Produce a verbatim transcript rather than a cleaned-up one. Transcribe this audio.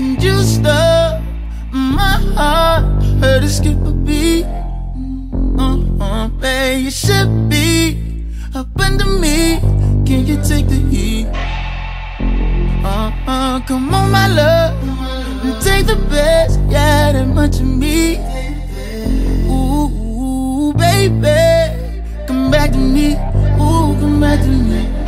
can just stop my heart, hurt to skip a beat. Uh-huh, babe, you should be up under me. Can you take the heat? Uh-huh, come on, my love, and take the best, yeah, that much of me. Ooh, baby, come back to me. Ooh, come back to me.